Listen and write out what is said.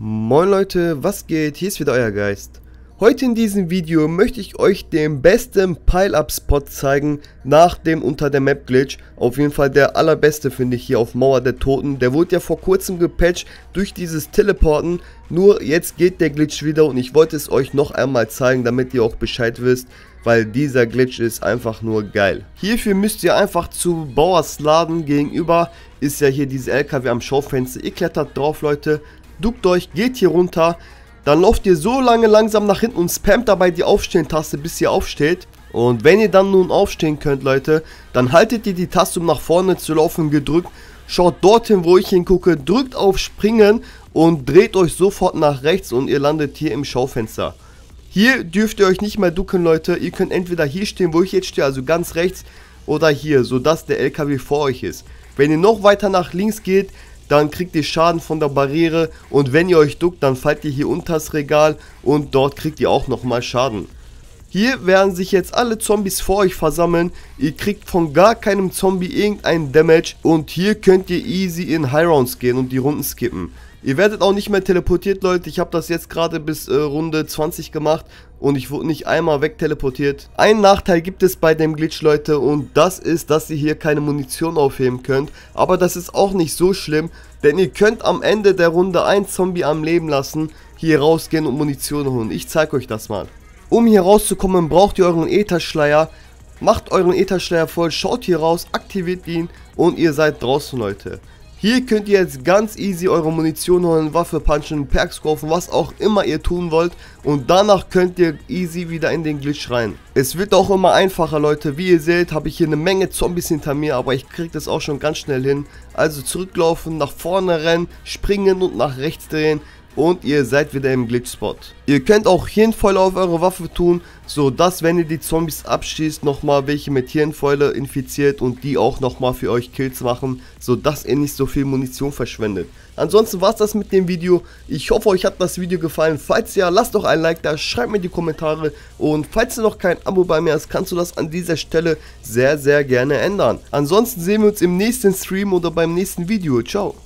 Moin Leute, was geht? Hier ist wieder euer Geist. Heute in diesem Video möchte ich euch den besten Pile-Up-Spot zeigen nach dem Unter der Map Glitch. Auf jeden Fall der allerbeste finde ich hier auf Mauer der Toten. Der wurde ja vor kurzem gepatcht durch dieses Teleporten. Nur jetzt geht der Glitch wieder und ich wollte es euch noch einmal zeigen, damit ihr auch Bescheid wisst. Weil dieser Glitch ist einfach nur geil. Hierfür müsst ihr einfach zu Bauers Laden gegenüber. Ist ja hier diese LKW am Schaufenster. Ihr klettert drauf, Leute. Duckt euch, geht hier runter, dann lauft ihr so lange langsam nach hinten und spammt dabei die Aufstehen-Taste, bis ihr aufsteht. Und wenn ihr dann nun aufstehen könnt, Leute, dann haltet ihr die Taste, um nach vorne zu laufen, gedrückt. Schaut dorthin, wo ich hingucke, drückt auf Springen und dreht euch sofort nach rechts und ihr landet hier im Schaufenster. Hier dürft ihr euch nicht mehr ducken, Leute. Ihr könnt entweder hier stehen, wo ich jetzt stehe, also ganz rechts, oder hier, sodass der LKW vor euch ist. Wenn ihr noch weiter nach links geht, dann kriegt ihr Schaden von der Barriere und wenn ihr euch duckt, dann fallt ihr hier unter das Regal und dort kriegt ihr auch nochmal Schaden. Hier werden sich jetzt alle Zombies vor euch versammeln, ihr kriegt von gar keinem Zombie irgendeinen Damage und hier könnt ihr easy in High Rounds gehen und die Runden skippen. Ihr werdet auch nicht mehr teleportiert, Leute. Ich habe das jetzt gerade bis Runde 20 gemacht und ich wurde nicht einmal wegteleportiert. Einen Nachteil gibt es bei dem Glitch, Leute, und das ist, dass ihr hier keine Munition aufheben könnt. Aber das ist auch nicht so schlimm, denn ihr könnt am Ende der Runde einen Zombie am Leben lassen, hier rausgehen und Munition holen. Ich zeige euch das mal. Um hier rauszukommen, braucht ihr euren Etherschleier. Macht euren Etherschleier voll, schaut hier raus, aktiviert ihn und ihr seid draußen, Leute. Hier könnt ihr jetzt ganz easy eure Munition holen, Waffe punchen, Perks kaufen, was auch immer ihr tun wollt. Und danach könnt ihr easy wieder in den Glitch rein. Es wird auch immer einfacher, Leute. Wie ihr seht, habe ich hier eine Menge Zombies hinter mir, aber ich kriege das auch schon ganz schnell hin. Also zurücklaufen, nach vorne rennen, springen und nach rechts drehen. Und ihr seid wieder im Glitch-Spot. Ihr könnt auch Hirnfäule auf eure Waffe tun, sodass, wenn ihr die Zombies abschießt, nochmal welche mit Hirnfäule infiziert und die auch nochmal für euch Kills machen, sodass ihr nicht so viel Munition verschwendet. Ansonsten war es das mit dem Video. Ich hoffe, euch hat das Video gefallen. Falls ja, lasst doch ein Like da, schreibt mir die Kommentare und falls du noch kein Abo bei mir hast, kannst du das an dieser Stelle sehr, sehr gerne ändern. Ansonsten sehen wir uns im nächsten Stream oder beim nächsten Video. Ciao.